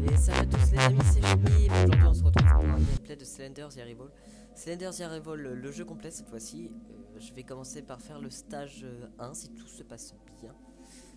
Et ça va tous les amis, c'est Chnip. Aujourd'hui on se retrouve pour un gameplay de Slender The Arrival. Slender The Arrival, le jeu complet cette fois-ci. Je vais commencer par faire le stage 1 si tout se passe bien.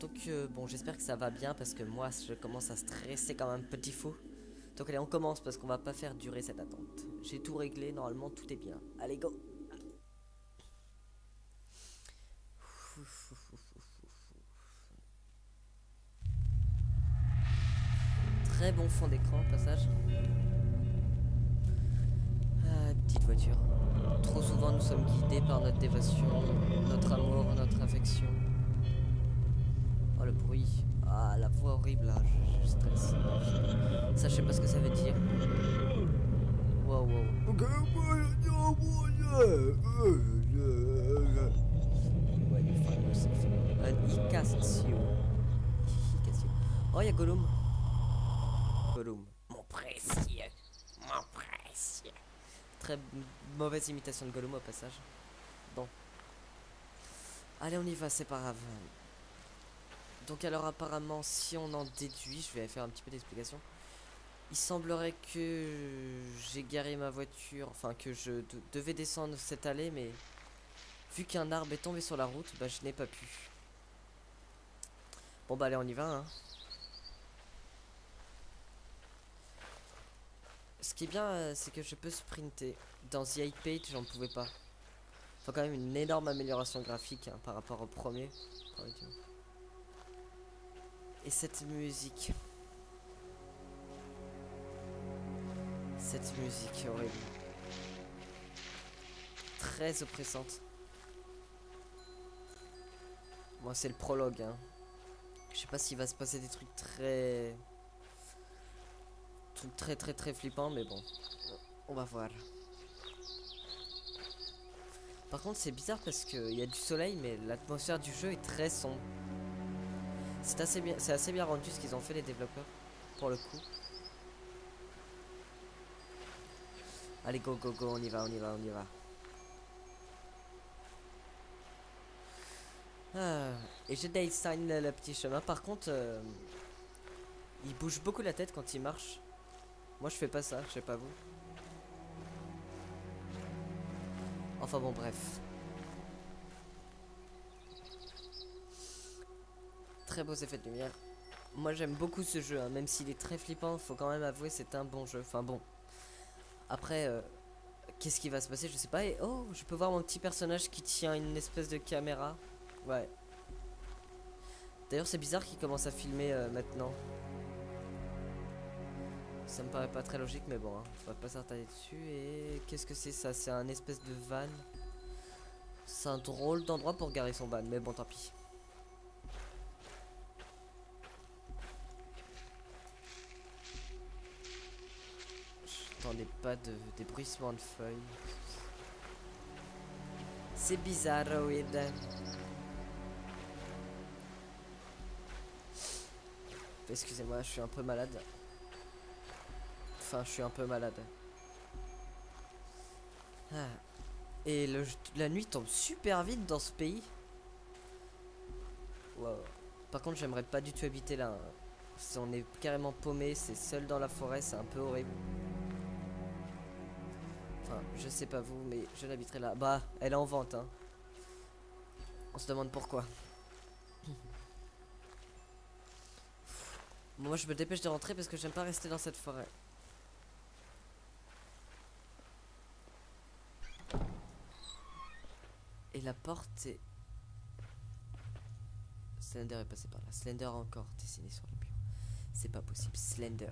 Donc bon, j'espère que ça va bien parce que moi je commence à stresser comme un petit fou. Donc allez, on commence parce qu'on va pas faire durer cette attente. J'ai tout réglé, normalement tout est bien. Allez, go. Très bon fond d'écran au passage. Petite voiture. Trop souvent nous sommes guidés par notre dévotion, notre amour, notre affection. Oh le bruit, ah la voix horrible là, je stresse. Ça je sais pas ce que ça veut dire. Wow. Un Icastio. Oh y'a Gollum. Gollum. Mon précieux. Très mauvaise imitation de Gollum au passage. Bon. Allez, on y va, c'est pas grave. Donc alors apparemment, si on en déduit, je vais faire un petit peu d'explication. Il semblerait que j'ai garé ma voiture, enfin que je devais descendre cette allée, mais vu qu'un arbre est tombé sur la route, bah je n'ai pas pu. Bon bah allez, on y va, hein. Ce qui est bien, c'est que je peux sprinter. Dans The Hype, j'en pouvais pas. Faut quand même une énorme amélioration graphique hein, par rapport au premier. Et cette musique. Cette musique horrible. Très oppressante. Moi, c'est le prologue. Hein. Je sais pas s'il va se passer des trucs très... très flippant, mais bon, on va voir. Par contre c'est bizarre parce que il y a du soleil mais l'atmosphère du jeu est très sombre. C'est assez bien, c'est assez bien rendu ce qu'ils ont fait les développeurs pour le coup. Allez, go, on y va. Et je design le petit chemin. Par contre il bouge beaucoup la tête quand il marche. Moi je fais pas ça, je sais pas vous. Enfin bon, bref. Très beaux effets de lumière. Moi j'aime beaucoup ce jeu, hein, même s'il est très flippant, faut quand même avouer c'est un bon jeu. Enfin bon. Après, qu'est-ce qui va se passer, je sais pas. Et oh, je peux voir mon petit personnage qui tient une espèce de caméra. Ouais. D'ailleurs c'est bizarre qu'il commence à filmer maintenant. Ça me paraît pas très logique, mais bon, hein, on va pas s'attarder dessus. Et qu'est-ce que c'est ça? C'est un espèce de van. C'est un drôle d'endroit pour garer son van, mais bon, tant pis. J'entendais pas des bruissements de feuilles. C'est bizarre, oui. Excusez-moi, je suis un peu malade. Enfin, je suis un peu malade. Ah. Et la nuit tombe super vite dans ce pays. Wow. Par contre, j'aimerais pas du tout habiter là. Si on est carrément paumé, c'est seul dans la forêt, c'est un peu horrible. Enfin, je sais pas vous, mais je l'habiterai là. Bah, elle est en vente, hein. On se demande pourquoi. Moi, je me dépêche de rentrer parce que j'aime pas rester dans cette forêt. Et la porte est... Slender est passé par là. Slender encore dessiné sur le mur. C'est pas possible. Slender.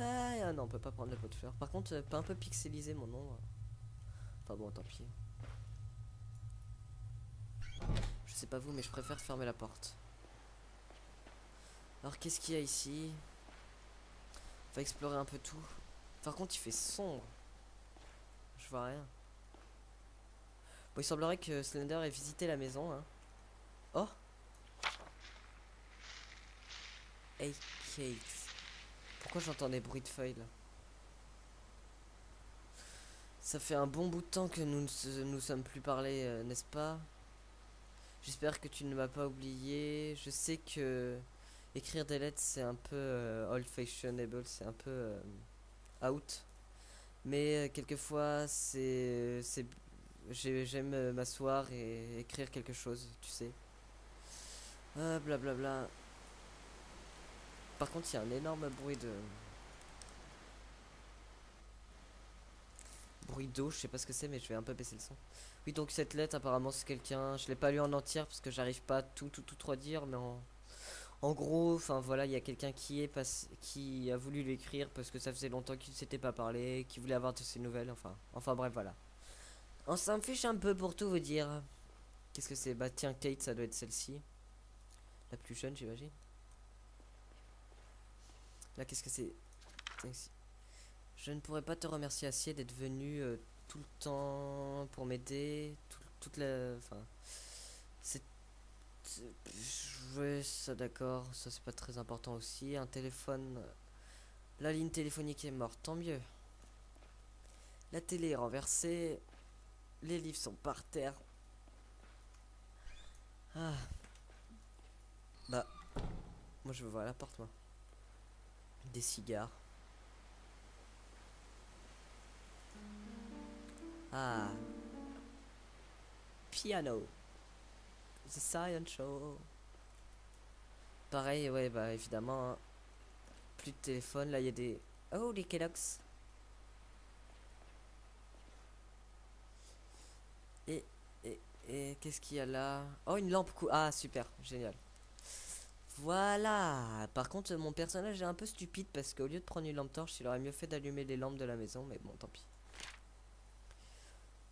Ah non, on peut pas prendre le pot de fleurs. Par contre, pas un peu pixelisé mon nom. Enfin bon, tant pis. Je sais pas vous, mais je préfère fermer la porte. Alors qu'est-ce qu'il y a ici? On va explorer un peu tout. Par contre, il fait sombre. Je vois rien. Bon, il semblerait que Slender ait visité la maison. Hein. Oh! Hey Kate. Pourquoi j'entends des bruits de feuilles là? Ça fait un bon bout de temps que nous ne nous sommes plus parlé, n'est-ce pas? J'espère que tu ne m'as pas oublié. Je sais que écrire des lettres, c'est un peu old-fashionable, c'est un peu out. Mais quelquefois, j'aime m'asseoir et écrire quelque chose, tu sais. Blablabla. Par contre, il y a un énorme bruit de... bruit d'eau, je sais pas ce que c'est, mais je vais un peu baisser le son. Oui, donc cette lettre, apparemment, c'est quelqu'un... Je l'ai pas lu en entière, parce que j'arrive pas à tout redire, mais en gros, enfin voilà, il y a quelqu'un qui a voulu l'écrire, parce que ça faisait longtemps qu'il ne s'était pas parlé, qui voulait avoir de ses nouvelles, enfin bref, voilà. On s'en fiche un peu pour tout vous dire. Qu'est-ce que c'est? Bah tiens, Kate, ça doit être celle-ci. La plus jeune, j'imagine. Là, qu'est-ce que c'est? Je ne pourrais pas te remercier assez d'être venu tout le temps pour m'aider. Toute la... Enfin... C'est... Ouais, ça d'accord. Ça, c'est pas très important aussi. Un téléphone... La ligne téléphonique est morte, tant mieux. La télé est renversée. Les livres sont par terre. Ah... Bah... Moi, je veux voir la porte, moi. Des cigares. Ah. Piano. The Science Show. Pareil, ouais, bah évidemment. Hein. Plus de téléphone, là il y a des... Oh, les Kellogg's. Et qu'est-ce qu'il y a là? Oh, une lampe cou... Ah, super, génial. Voilà. Par contre, mon personnage est un peu stupide parce qu'au lieu de prendre une lampe torche, il aurait mieux fait d'allumer les lampes de la maison, mais bon, tant pis.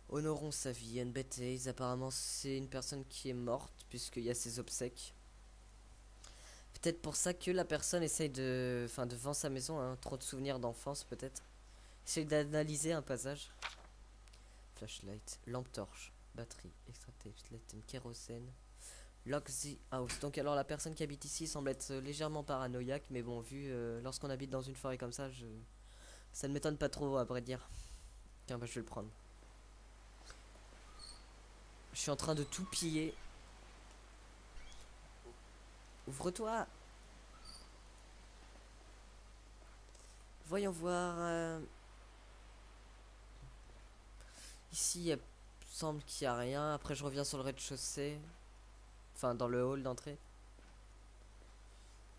Honorons sa vie, NBT. Apparemment, c'est une personne qui est morte, puisqu'il y a ses obsèques. Peut-être pour ça que la personne essaye de... Enfin, de vendre sa maison, hein. Trop de souvenirs d'enfance, peut-être. Essaye d'analyser un passage. Flashlight, lampe torche, batterie, extracté, kérosène. Lock the house. Donc alors, la personne qui habite ici semble être légèrement paranoïaque, mais bon, vu... lorsqu'on habite dans une forêt comme ça, ça ne m'étonne pas trop, à vrai dire. Tiens, bah, je vais le prendre. Je suis en train de tout piller. Ouvre-toi. Voyons voir. Ici, il semble qu'il n'y a rien. Après, je reviens sur le rez-de-chaussée. Enfin, dans le hall d'entrée.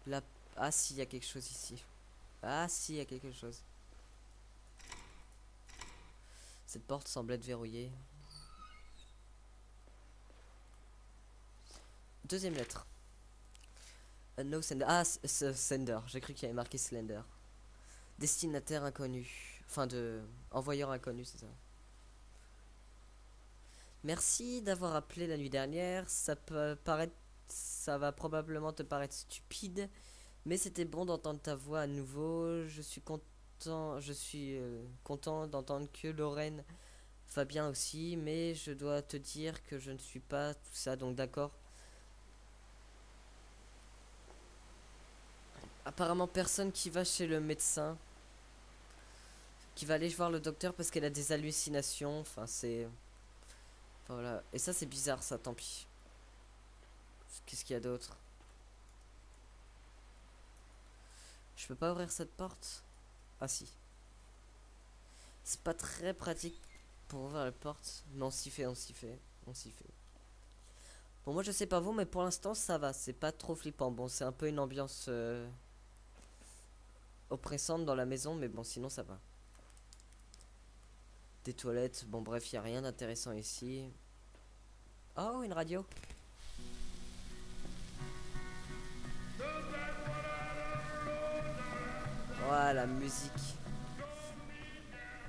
Là... Ah, si, il y a quelque chose ici. Ah, si, il y a quelque chose. Cette porte semble être verrouillée. Deuxième lettre. No sender. Ah, sender. J'ai cru qu'il y avait marqué Slender. Destinataire inconnu. Enfin, envoyeur inconnu, c'est ça. Merci d'avoir appelé la nuit dernière. Ça peut paraître... Ça va probablement te paraître stupide. Mais c'était bon d'entendre ta voix à nouveau. Je suis content... Je suis content d'entendre que Lorraine va bien aussi. Mais je dois te dire que je ne suis pas tout ça. Donc, d'accord. Apparemment personne qui va chez le médecin, qui va aller voir le docteur parce qu'elle a des hallucinations, enfin c'est... Enfin, voilà, et ça c'est bizarre ça, tant pis. Qu'est-ce qu'il y a d'autre? Je peux pas ouvrir cette porte? Ah si. C'est pas très pratique pour ouvrir la porte, mais on s'y fait. Bon moi je sais pas vous, mais pour l'instant ça va, c'est pas trop flippant. Bon c'est un peu une ambiance... oppressante dans la maison, mais bon sinon ça va. Des toilettes, bon bref, y a rien d'intéressant ici. Oh, une radio. Voilà, la musique.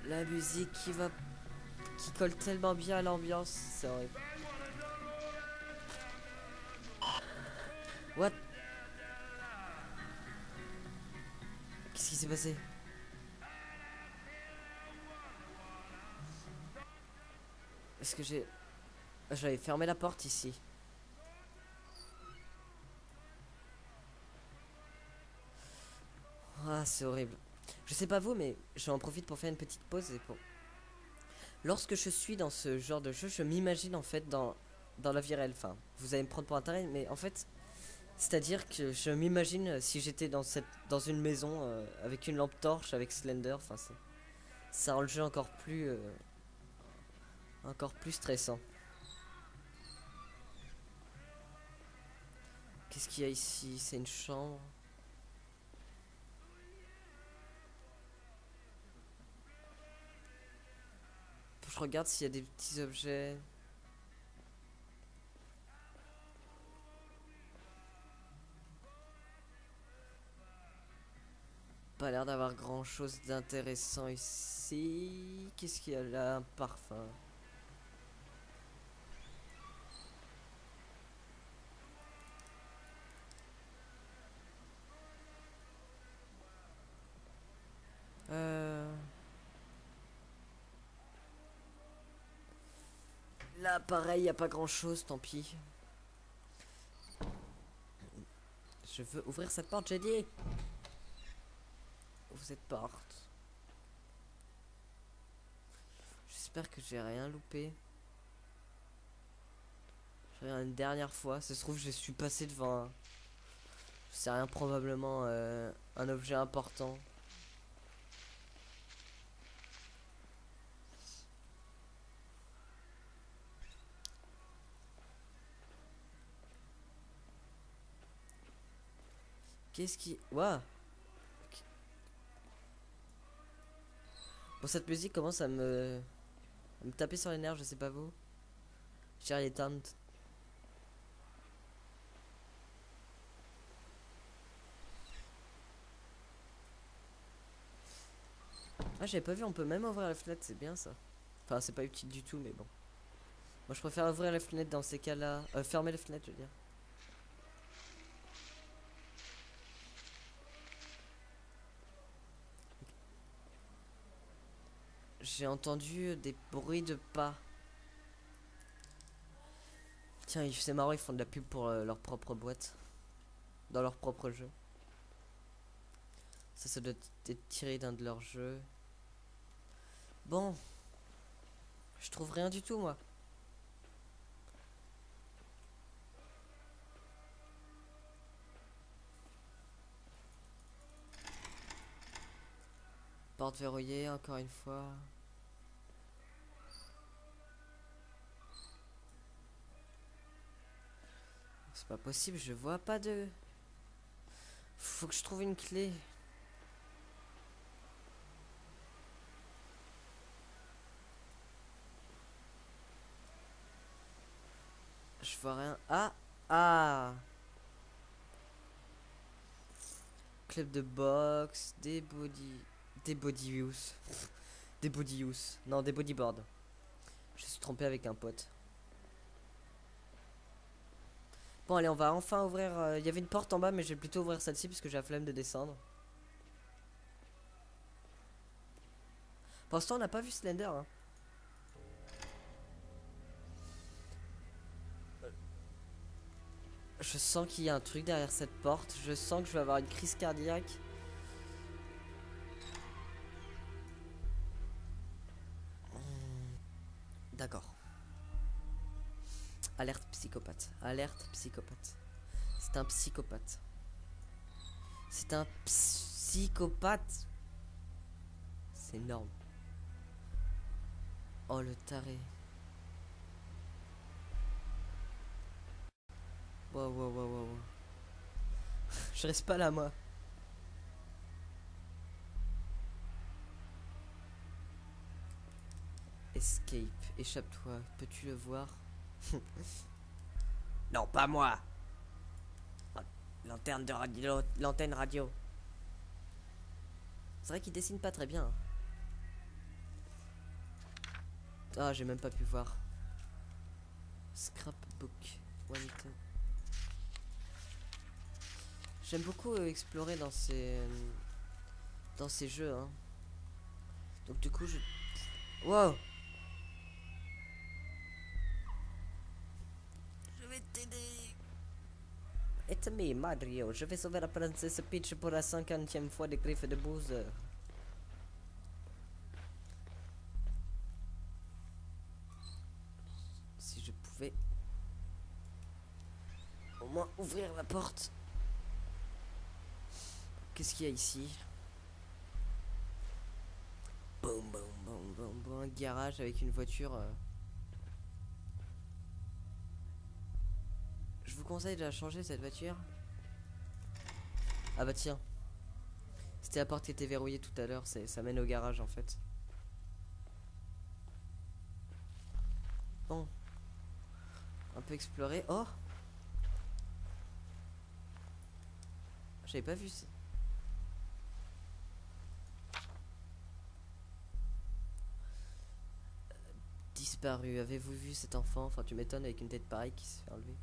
La musique qui colle tellement bien à l'ambiance, c'est horrible. What? Qu'est-ce qui s'est passé? Est-ce que j'ai... J'avais fermé la porte ici. Ah, c'est horrible. Je sais pas vous, mais j'en profite pour faire une petite pause et pour... Lorsque je suis dans ce genre de jeu, je m'imagine en fait dans la vie réelle. Enfin, vous allez me prendre pour un taré, mais en fait, c'est-à-dire que je m'imagine si j'étais dans une maison avec une lampe torche, avec Slender. Enfin, ça rend le jeu encore plus stressant. Qu'est-ce qu'il y a ici? C'est une chambre. Je regarde s'il y a des petits objets. Pas l'air d'avoir grand chose d'intéressant ici. Qu'est-ce qu'il y a là? Un parfum. Là, pareil, y a pas grand chose, tant pis. Je veux ouvrir cette porte, j'ai dit. Ouvre cette porte. J'espère que j'ai rien loupé. J'ai rien une dernière fois. Ça se trouve, je suis passé devant un... Je sais rien, probablement un objet important. Qu'est-ce qui... Waouh. Bon, cette musique commence à me taper sur les nerfs, je sais pas vous. J'ai l'éteinte. Ah, j'avais pas vu, on peut même ouvrir la fenêtre, c'est bien ça. Enfin, c'est pas utile du tout, mais bon. Moi, je préfère ouvrir la fenêtre dans ces cas-là. Fermer la fenêtre, je veux dire. J'ai entendu des bruits de pas. Tiens, c'est marrant, ils font de la pub pour leur propre boîte. Dans leur propre jeu. Ça doit être tiré d'un de leurs jeux. Bon. Je trouve rien du tout, moi. Porte verrouillée, encore une fois. C'est pas possible, je vois pas de... Faut que je trouve une clé. Je vois rien. Ah! Ah! Club de boxe, des body... Des body use. Des body use. Non, des bodyboards. Je suis trompé avec un pote. Bon, allez, on va enfin ouvrir... Il y avait une porte en bas, mais je vais plutôt ouvrir celle-ci parce que j'ai la flemme de descendre. Pour l'instant, on n'a pas vu Slender. Hein. Je sens qu'il y a un truc derrière cette porte. Je sens que je vais avoir une crise cardiaque. D'accord. Alerte psychopathe. Alerte psychopathe. C'est un psychopathe. C'est un psychopathe. C'est énorme. Oh le taré. Wow, wow, wow, wow. Je reste pas là, moi. Escape, échappe-toi, peux-tu le voir? Non, pas moi. L'antenne de radio, l'antenne radio. C'est vrai qu'il dessine pas très bien. Ah, j'ai même pas pu voir. Scrapbook. J'aime beaucoup explorer dans ces jeux. Hein. Donc du coup, je... Wow. It's me, Mario. Je vais sauver la princesse Peach pour la 50e fois des griffes de Bowser. moins ouvrir la porte. Qu'est-ce qu'il y a ici? Boum, boum, boum, boum, boum. Un garage avec une voiture. Je vous conseille de la changer, cette voiture. Ah bah tiens. C'était la porte qui était verrouillée tout à l'heure. Ça mène au garage en fait. Bon. Un peu explorer. Oh, j'avais pas vu ça. Disparu. Avez-vous vu cet enfant? Enfin, tu m'étonnes avec une tête pareille qui se fait enlever.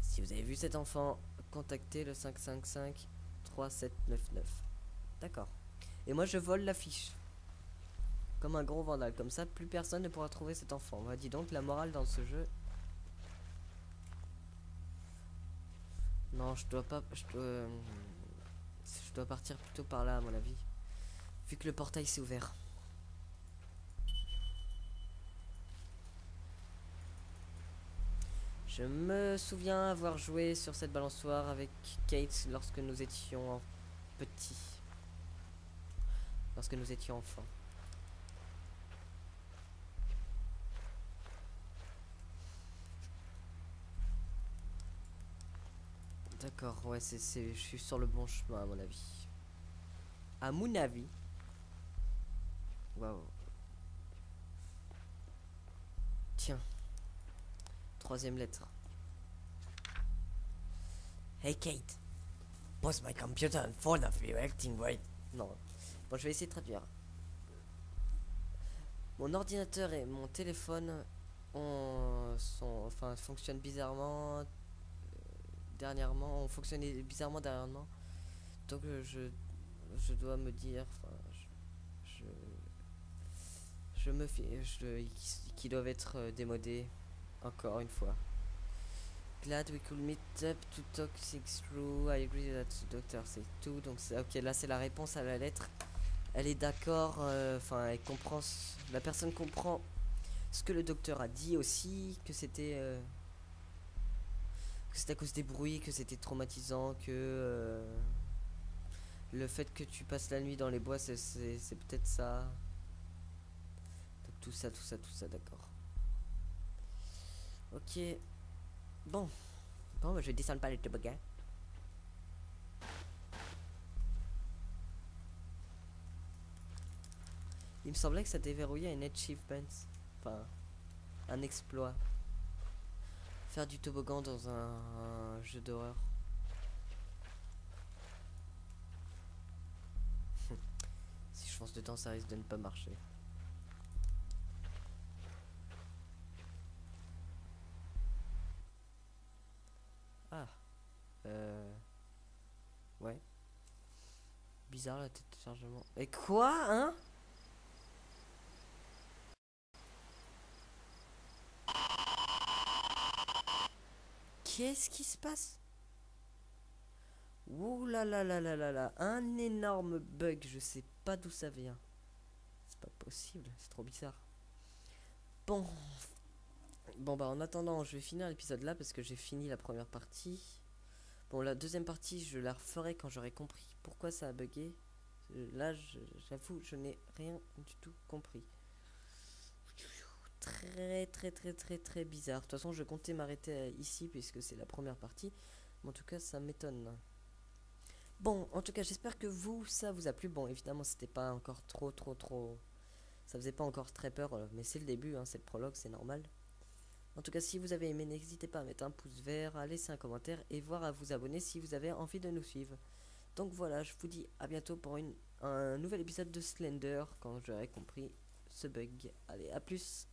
Si vous avez vu cet enfant, contactez le 555-3799. D'accord. Et moi, je vole l'affiche. Comme un gros vandale. Comme ça, plus personne ne pourra trouver cet enfant. Bah, dis donc, la morale dans ce jeu... Non, je dois pas... Je dois partir plutôt par là, à mon avis. Vu que le portail s'est ouvert. Je me souviens avoir joué sur cette balançoire avec Kate lorsque nous étions petits. Lorsque nous étions enfants. D'accord, ouais, je suis sur le bon chemin à mon avis. À mon avis. Waouh. Tiens. Troisième lettre. Hey Kate, put my computer in front of you, acting right. Non. Bon, je vais essayer de traduire. Mon ordinateur et mon téléphone fonctionnent bizarrement dernièrement. Ont fonctionné bizarrement dernièrement. Donc je dois me dire, enfin, je me fais, qui doivent être démodés. Encore une fois. Glad we could meet up to talk things through. I agree that the doctor c'est tout. Donc ok, là c'est la réponse à la lettre. Elle est d'accord. Enfin, elle comprend. La personne comprend ce que le docteur a dit aussi, que c'était à cause des bruits, que c'était traumatisant, que le fait que tu passes la nuit dans les bois, c'est peut-être ça. Donc tout ça, d'accord. Ok. Bon. Bon, je descends pas les toboggans. Il me semblait que ça déverrouillait un achievement. Enfin, un exploit. Faire du toboggan dans un jeu d'horreur. Si je fonce dedans, ça risque de ne pas marcher. Ah. Ouais. Bizarre la tête de chargement. Et quoi, hein? Qu'est-ce qui se passe? Ouh là là là là là là. Un énorme bug. Je sais pas d'où ça vient. C'est pas possible. C'est trop bizarre. Bon. Bon bah en attendant je vais finir l'épisode là parce que j'ai fini la première partie. Bon, la deuxième partie je la referai quand j'aurai compris pourquoi ça a bugué. Là j'avoue je n'ai rien du tout compris. Très bizarre. De toute façon je comptais m'arrêter ici puisque c'est la première partie. Mais en tout cas ça m'étonne. Bon, en tout cas j'espère que ça vous a plu. Bon, évidemment c'était pas encore trop. Ça faisait pas encore très peur, mais c'est le début hein, c'est le prologue, c'est normal. En tout cas, si vous avez aimé, n'hésitez pas à mettre un pouce vert, à laisser un commentaire et à vous abonner si vous avez envie de nous suivre. Donc voilà, je vous dis à bientôt pour un nouvel épisode de Slender quand j'aurai compris ce bug. Allez, à plus!